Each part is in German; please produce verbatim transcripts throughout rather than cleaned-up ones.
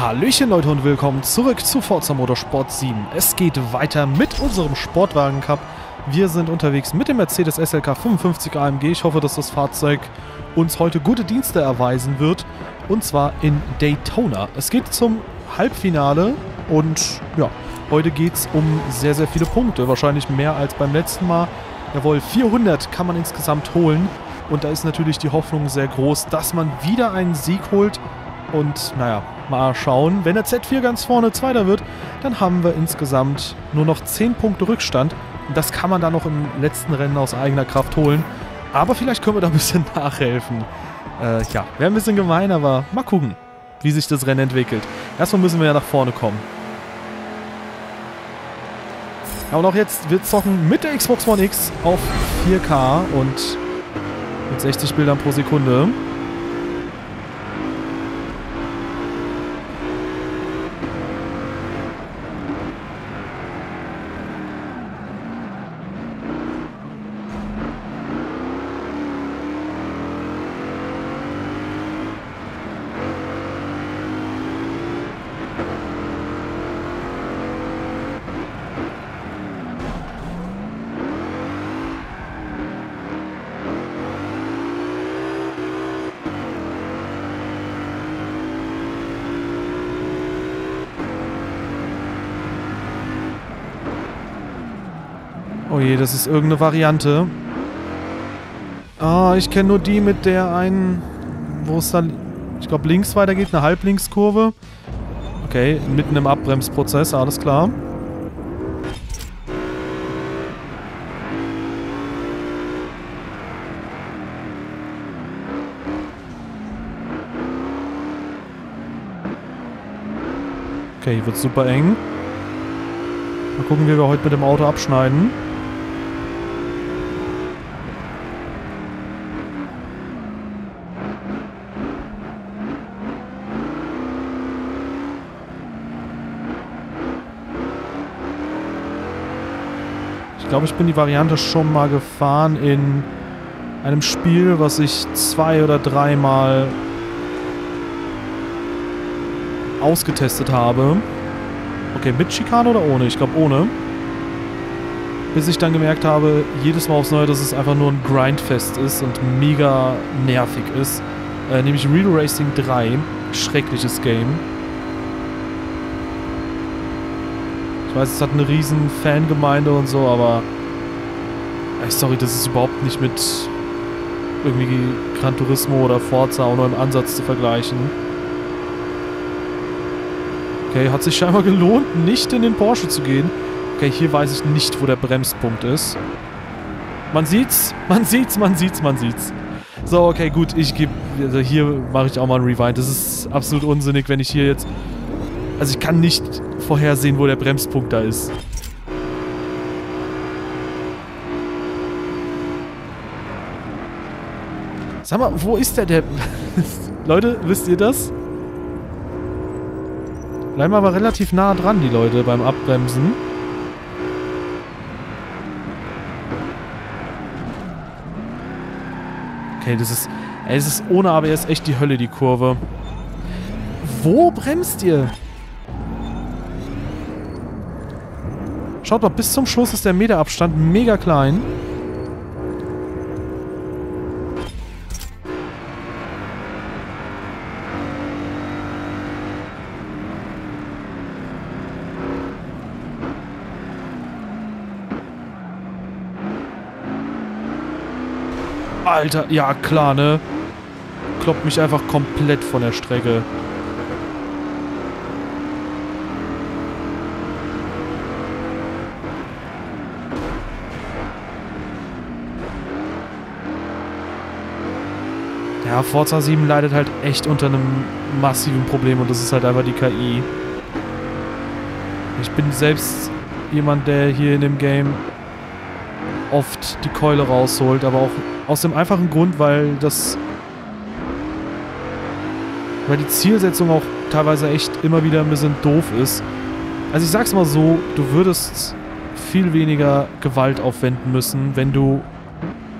Hallöchen Leute und willkommen zurück zu Forza Motorsport sieben. Es geht weiter mit unserem Sportwagen Cup. Wir sind unterwegs mit dem Mercedes S L K fünfundfünfzig A M G. Ich hoffe, dass das Fahrzeug uns heute gute Dienste erweisen wird. Und zwar in Daytona. Es geht zum Halbfinale und ja, heute geht es um sehr, sehr viele Punkte. Wahrscheinlich mehr als beim letzten Mal. Jawohl, vierhundert kann man insgesamt holen. Und da ist natürlich die Hoffnung sehr groß, dass man wieder einen Sieg holt. Und naja, mal schauen, wenn der Z vier ganz vorne Zweiter wird, dann haben wir insgesamt nur noch zehn Punkte Rückstand. Das kann man dann noch im letzten Rennen aus eigener Kraft holen. Aber vielleicht können wir da ein bisschen nachhelfen. Äh, ja, wäre ein bisschen gemein, aber mal gucken, wie sich das Rennen entwickelt. Erstmal müssen wir ja nach vorne kommen. Aber noch jetzt, wir zocken mit der Xbox One X auf vier K und mit sechzig Bildern pro Sekunde. Oh je, das ist irgendeine Variante. Ah, ich kenne nur die mit der einen... Wo es dann... Ich glaube, links weitergeht, eine Halblinkskurve. Okay, mitten im Abbremsprozess, alles klar. Okay, hier wird super eng. Mal gucken, wie wir heute mit dem Auto abschneiden. Ich glaube, ich bin die Variante schon mal gefahren in einem Spiel, was ich zwei- oder dreimal ausgetestet habe. Okay, mit Schikane oder ohne? Ich glaube, ohne. Bis ich dann gemerkt habe, jedes Mal aufs Neue, dass es einfach nur ein Grindfest ist und mega nervig ist. Äh, nämlich Real Racing drei. Schreckliches Game. Ich weiß, es hat eine riesen Fangemeinde und so, aber... Ey, sorry, das ist überhaupt nicht mit irgendwie Gran Turismo oder Forza auch nur im Ansatz zu vergleichen. Okay, hat sich scheinbar gelohnt, nicht in den Porsche zu gehen. Okay, hier weiß ich nicht, wo der Bremspunkt ist. Man sieht's, man sieht's, man sieht's, man sieht's. So, okay, gut, ich gebe... Also hier mache ich auch mal ein Rewind. Das ist absolut unsinnig, wenn ich hier jetzt... Also ich kann nicht vorhersehen, wo der Bremspunkt da ist. Sag mal, wo ist der der... Leute, wisst ihr das? Bleiben aber relativ nah dran, die Leute, beim Abbremsen. Okay, das ist... Ey, es ist ohne A B S echt die Hölle, die Kurve. Wo bremst ihr? Schaut mal, bis zum Schluss ist der Meterabstand mega klein. Alter, ja klar, ne? Kloppt mich einfach komplett von der Strecke. Ja, Forza sieben leidet halt echt unter einem massiven Problem und das ist halt einfach die K I. Ich bin selbst jemand, der hier in dem Game oft die Keule rausholt, aber auch aus dem einfachen Grund, weil das... weil die Zielsetzung auch teilweise echt immer wieder ein bisschen doof ist. Also ich sag's mal so, du würdest viel weniger Gewalt aufwenden müssen, wenn du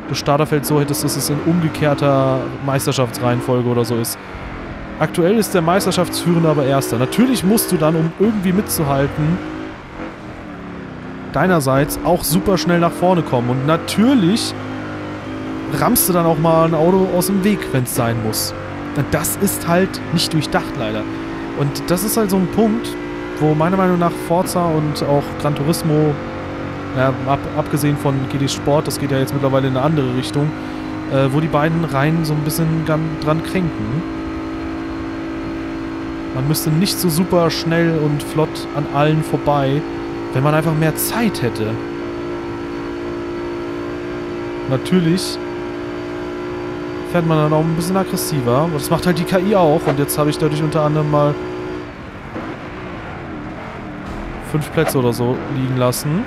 das Starterfeld so hättest, dass es in umgekehrter Meisterschaftsreihenfolge oder so ist. Aktuell ist der Meisterschaftsführende aber Erster. Natürlich musst du dann, um irgendwie mitzuhalten, deinerseits auch super schnell nach vorne kommen. Und natürlich rammst du dann auch mal ein Auto aus dem Weg, wenn es sein muss. Das ist halt nicht durchdacht, leider. Und das ist halt so ein Punkt, wo meiner Meinung nach Forza und auch Gran Turismo, ja, ab, abgesehen von G T Sport, das geht ja jetzt mittlerweile in eine andere Richtung, äh, wo die beiden Reihen so ein bisschen dran kränken. Man müsste nicht so super schnell und flott an allen vorbei, wenn man einfach mehr Zeit hätte. Natürlich fährt man dann auch ein bisschen aggressiver. Und das macht halt die K I auch. Und jetzt habe ich dadurch unter anderem mal fünf Plätze oder so liegen lassen.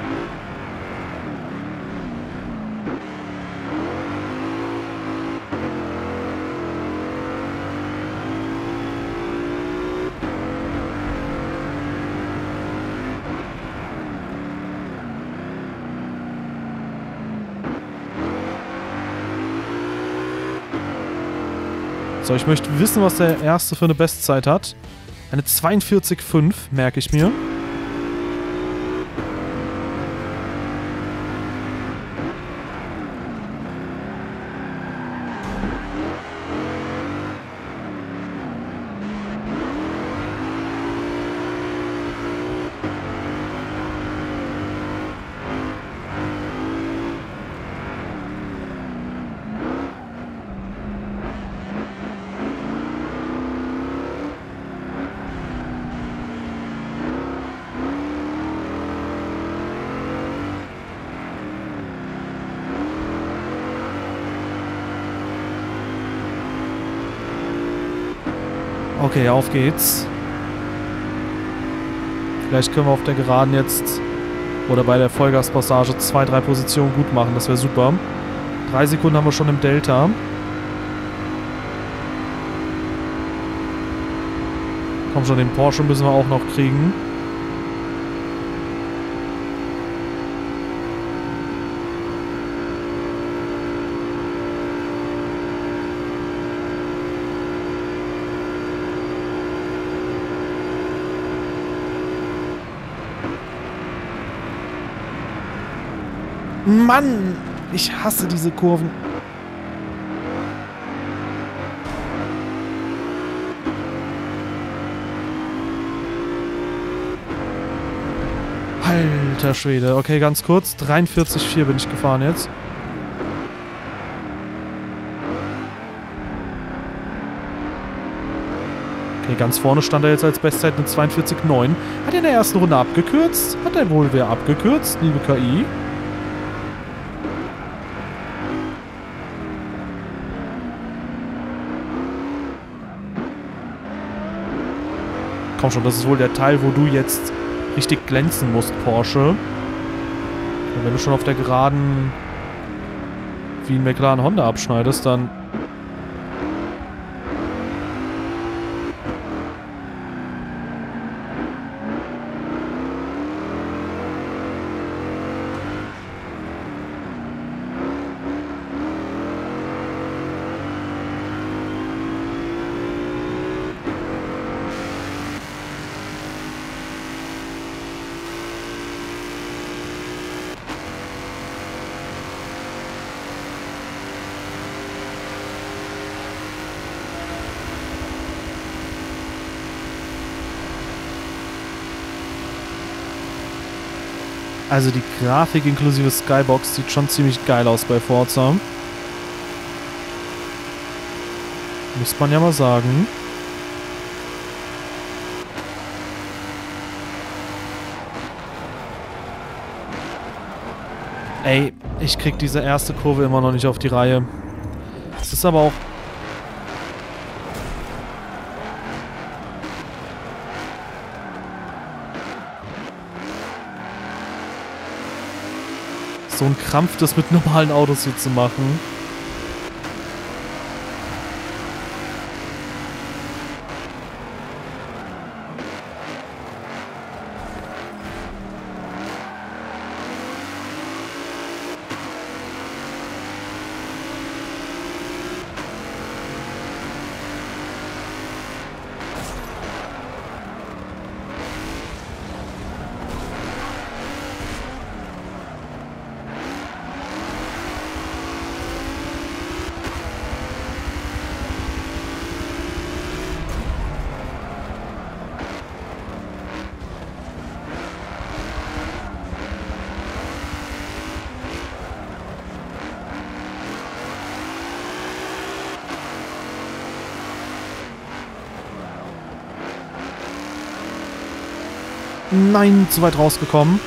So, ich möchte wissen, was der Erste für eine Bestzeit hat. Eine zweiundvierzig Komma fünf, merke ich mir. Okay, auf geht's. Vielleicht können wir auf der Geraden jetzt oder bei der Vollgaspassage zwei, drei Positionen gut machen. Das wäre super. Drei Sekunden haben wir schon im Delta. Komm schon, den Porsche müssen wir auch noch kriegen. Mann, ich hasse diese Kurven. Alter Schwede. Okay, ganz kurz. dreiundvierzig Komma vier bin ich gefahren jetzt. Okay, ganz vorne stand er jetzt als Bestzeit mit zweiundvierzig Komma neun. Hat er in der ersten Runde abgekürzt? Hat er wohl wer abgekürzt, liebe K I? Komm schon, das ist wohl der Teil, wo du jetzt richtig glänzen musst, Porsche. Und wenn du schon auf der Geraden wie ein McLaren Honda abschneidest, dann... Also die Grafik inklusive Skybox sieht schon ziemlich geil aus bei Forza. Muss man ja mal sagen. Ey, ich krieg diese erste Kurve immer noch nicht auf die Reihe. Es ist aber auch... so ein Krampf, das mit normalen Autos hier zu machen. Nein, zu weit rausgekommen.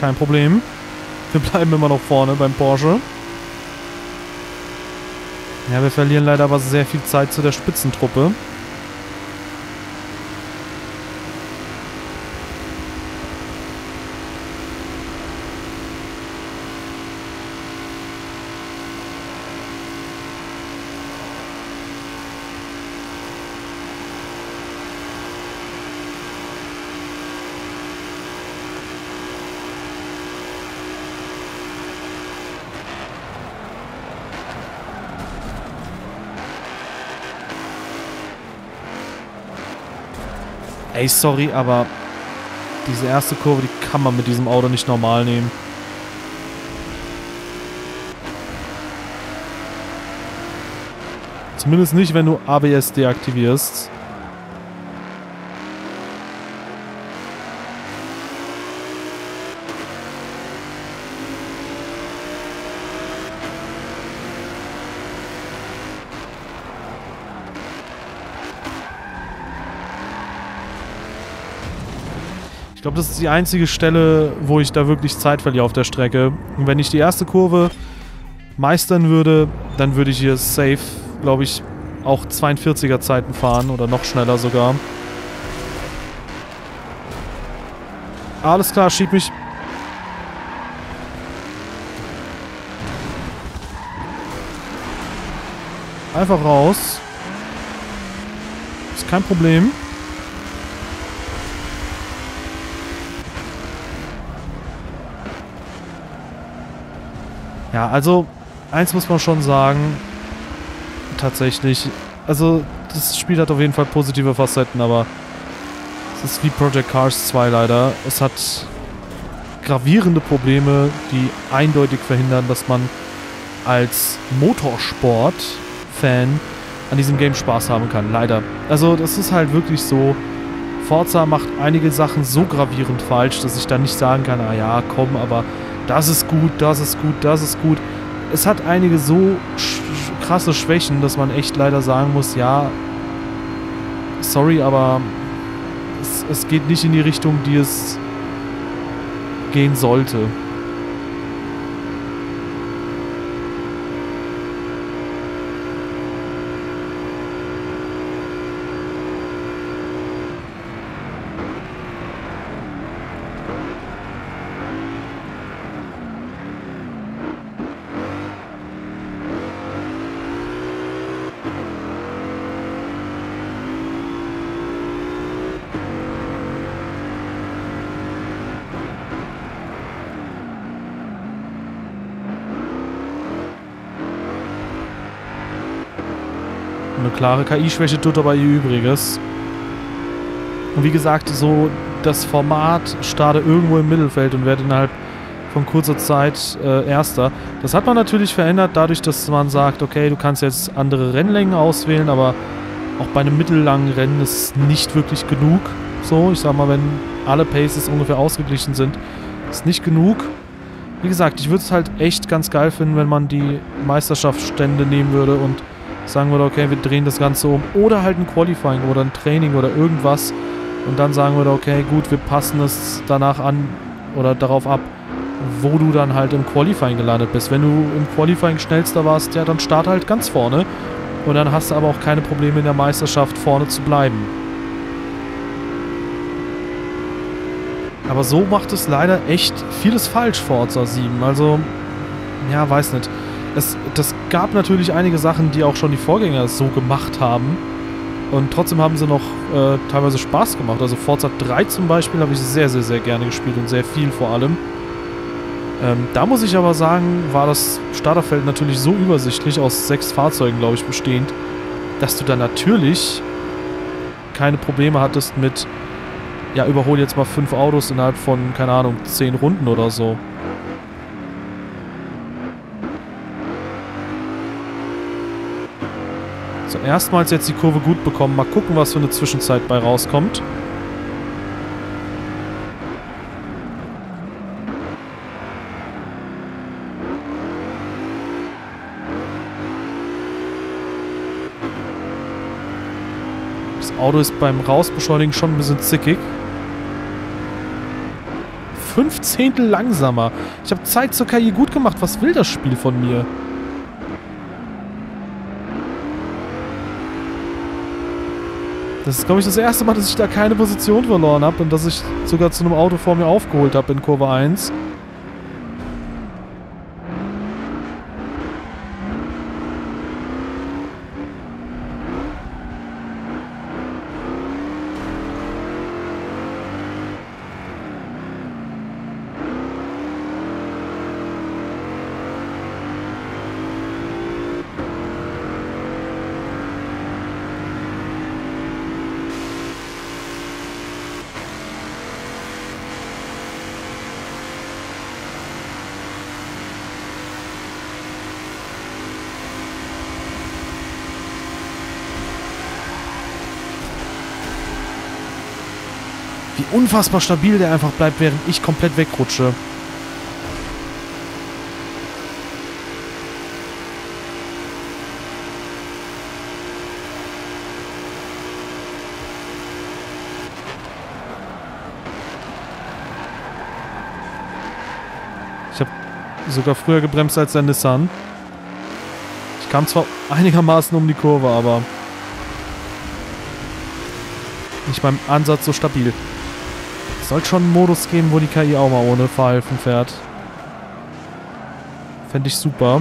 Kein Problem. Wir bleiben immer noch vorne beim Porsche. Ja, wir verlieren leider aber sehr viel Zeit zu der Spitzentruppe. Ey, sorry, aber diese erste Kurve, die kann man mit diesem Auto nicht normal nehmen. Zumindest nicht, wenn du A B S deaktivierst. Ich glaube, das ist die einzige Stelle, wo ich da wirklich Zeit verliere auf der Strecke. Und wenn ich die erste Kurve meistern würde, dann würde ich hier safe, glaube ich, auch zweiundvierziger Zeiten fahren oder noch schneller sogar. Alles klar, schieb mich. Einfach raus. Ist kein Problem. Ja, also, eins muss man schon sagen, tatsächlich, also, das Spiel hat auf jeden Fall positive Facetten, aber es ist wie Project Cars zwei leider. Es hat gravierende Probleme, die eindeutig verhindern, dass man als Motorsport-Fan an diesem Game Spaß haben kann, leider. Also, das ist halt wirklich so, Forza macht einige Sachen so gravierend falsch, dass ich da nicht sagen kann, ah ja, komm, aber... Das ist gut, das ist gut, das ist gut. Es hat einige so sch krasse Schwächen, dass man echt leider sagen muss, ja, sorry, aber es, es geht nicht in die Richtung, die es gehen sollte. Klare K I-Schwäche tut aber ihr Übriges. Und wie gesagt, so das Format starte irgendwo im Mittelfeld und werde innerhalb von kurzer Zeit äh, Erster. Das hat man natürlich verändert, dadurch, dass man sagt, okay, du kannst jetzt andere Rennlängen auswählen, aber auch bei einem mittellangen Rennen ist es nicht wirklich genug. So, ich sag mal, wenn alle Paces ungefähr ausgeglichen sind, ist nicht genug. Wie gesagt, ich würde es halt echt ganz geil finden, wenn man die Meisterschaftsstände nehmen würde und sagen wir, okay, wir drehen das Ganze um. Oder halt ein Qualifying oder ein Training oder irgendwas. Und dann sagen wir, okay, gut, wir passen es danach an oder darauf ab, wo du dann halt im Qualifying gelandet bist. Wenn du im Qualifying schnellster warst, ja, dann start halt ganz vorne. Und dann hast du aber auch keine Probleme in der Meisterschaft, vorne zu bleiben. Aber so macht es leider echt vieles falsch, Forza sieben. Also, ja, weiß nicht. Es, das gab natürlich einige Sachen, die auch schon die Vorgänger so gemacht haben. Und trotzdem haben sie noch äh, teilweise Spaß gemacht. Also Forza drei zum Beispiel habe ich sehr, sehr, sehr gerne gespielt und sehr viel vor allem. Ähm, da muss ich aber sagen, war das Starterfeld natürlich so übersichtlich, aus sechs Fahrzeugen, glaube ich, bestehend, dass du da natürlich keine Probleme hattest mit, ja, überhol jetzt mal fünf Autos innerhalb von, keine Ahnung, zehn Runden oder so. Erstmals jetzt die Kurve gut bekommen. Mal gucken, was für eine Zwischenzeit bei rauskommt. Das Auto ist beim Rausbeschleunigen schon ein bisschen zickig. Fünf Zehntel langsamer. Ich habe Zeit zur Karriere gut gemacht. Was will das Spiel von mir? Das ist, glaube ich, das erste Mal, dass ich da keine Position verloren habe und dass ich sogar zu einem Auto vor mir aufgeholt habe in Kurve eins. Unfassbar stabil der einfach bleibt, während ich komplett wegrutsche. Ich habe sogar früher gebremst als der Nissan. Ich kam zwar einigermaßen um die Kurve, aber nicht beim Ansatz so stabil. Es soll schon einen Modus geben, wo die K I auch mal ohne Fahrhilfen fährt. Fände ich super.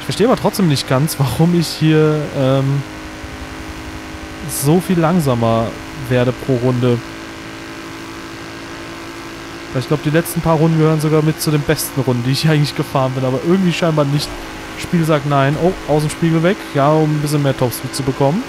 Ich verstehe aber trotzdem nicht ganz, warum ich hier ähm, so viel langsamer werde pro Runde. Ich glaube, die letzten paar Runden gehören sogar mit zu den besten Runden, die ich eigentlich gefahren bin, aber irgendwie scheinbar nicht. Spiel sagt nein. Oh, Außenspiegel weg. Ja, um ein bisschen mehr Topspeed zu bekommen.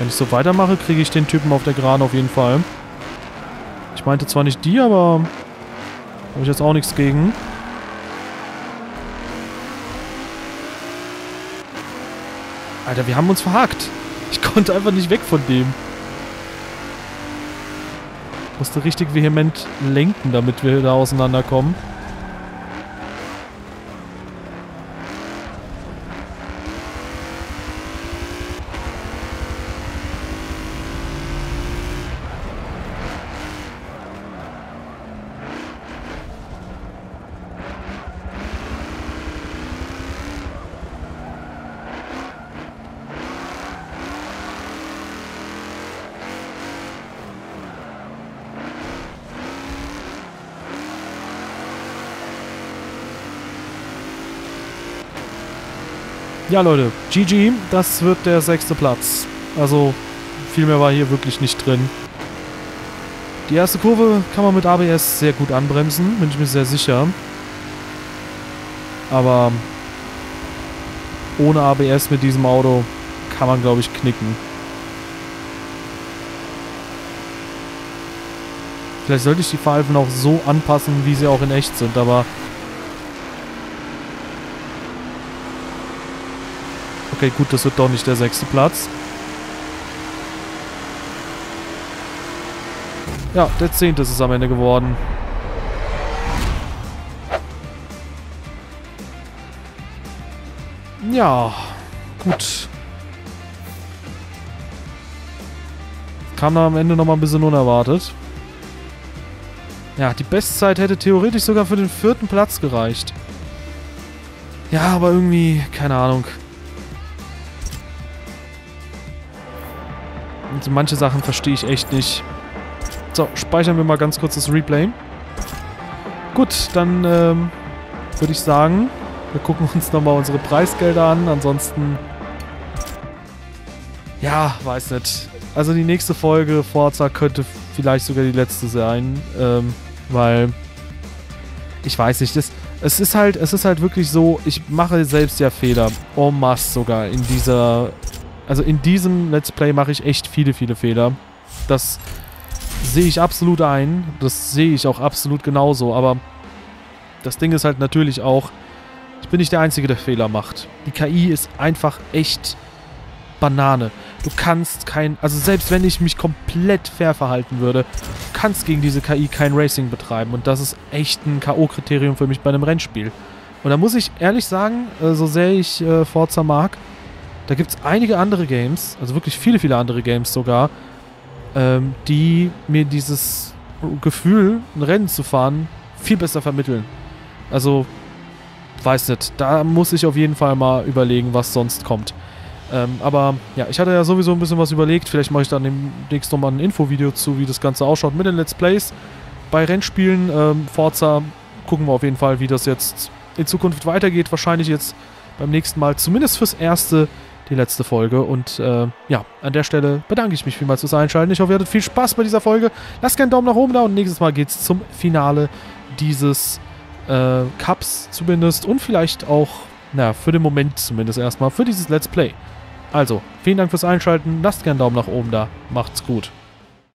Wenn ich so weitermache, kriege ich den Typen auf der Geraden auf jeden Fall. Ich meinte zwar nicht die, aber habe ich jetzt auch nichts gegen. Alter, wir haben uns verhakt. Ich konnte einfach nicht weg von dem. Ich musste richtig vehement lenken, damit wir da auseinanderkommen. Ja, Leute, G G, das wird der sechste Platz. Also, viel mehr war hier wirklich nicht drin. Die erste Kurve kann man mit A B S sehr gut anbremsen, bin ich mir sehr sicher. Aber ohne A B S mit diesem Auto kann man, glaube ich, knicken. Vielleicht sollte ich die Fahrhilfen auch so anpassen, wie sie auch in echt sind, aber... Okay, gut, das wird doch nicht der sechste Platz. Ja, der zehnte ist es am Ende geworden. Ja, Gut. Kam da am Ende nochmal ein bisschen unerwartet. Ja, die Bestzeit hätte theoretisch sogar für den vierten Platz gereicht. Ja, aber irgendwie, keine Ahnung. Und manche Sachen verstehe ich echt nicht. So, speichern wir mal ganz kurz das Replay. Gut, dann ähm, würde ich sagen, wir gucken uns nochmal unsere Preisgelder an. Ansonsten, ja, weiß nicht. Also die nächste Folge Forza könnte vielleicht sogar die letzte sein, ähm, weil ich weiß nicht, das, es ist halt, es ist halt wirklich so, ich mache selbst ja Fehler, en masse sogar in dieser, also in diesem Let's Play mache ich echt viele, viele Fehler. Das sehe ich absolut ein, das sehe ich auch absolut genauso, aber das Ding ist halt natürlich auch, ich bin nicht der Einzige, der Fehler macht. Die K I ist einfach echt Banane. Du kannst kein, also selbst wenn ich mich komplett fair verhalten würde, du kannst gegen diese K I kein Racing betreiben und das ist echt ein K O-Kriterium für mich bei einem Rennspiel. Und da muss ich ehrlich sagen, so sehr ich Forza mag, da gibt es einige andere Games, also wirklich viele, viele andere Games sogar, die mir dieses Gefühl, ein Rennen zu fahren, viel besser vermitteln. Also, weiß nicht, da muss ich auf jeden Fall mal überlegen, was sonst kommt. Ähm, aber ja, ich hatte ja sowieso ein bisschen was überlegt. Vielleicht mache ich dann demnächst nochmal ein Infovideo zu, wie das Ganze ausschaut mit den Let's Plays. Bei Rennspielen, ähm, Forza, gucken wir auf jeden Fall, wie das jetzt in Zukunft weitergeht. Wahrscheinlich jetzt beim nächsten Mal, zumindest fürs Erste, die letzte Folge. Und äh, ja, an der Stelle bedanke ich mich vielmals fürs Einschalten. Ich hoffe, ihr hattet viel Spaß bei dieser Folge. Lasst gerne einen Daumen nach oben da und nächstes Mal geht es zum Finale dieses äh, Cups zumindest. Und vielleicht auch, naja, für den Moment zumindest erstmal, für dieses Let's Play. Also, vielen Dank fürs Einschalten, lasst gerne einen Daumen nach oben da, macht's gut.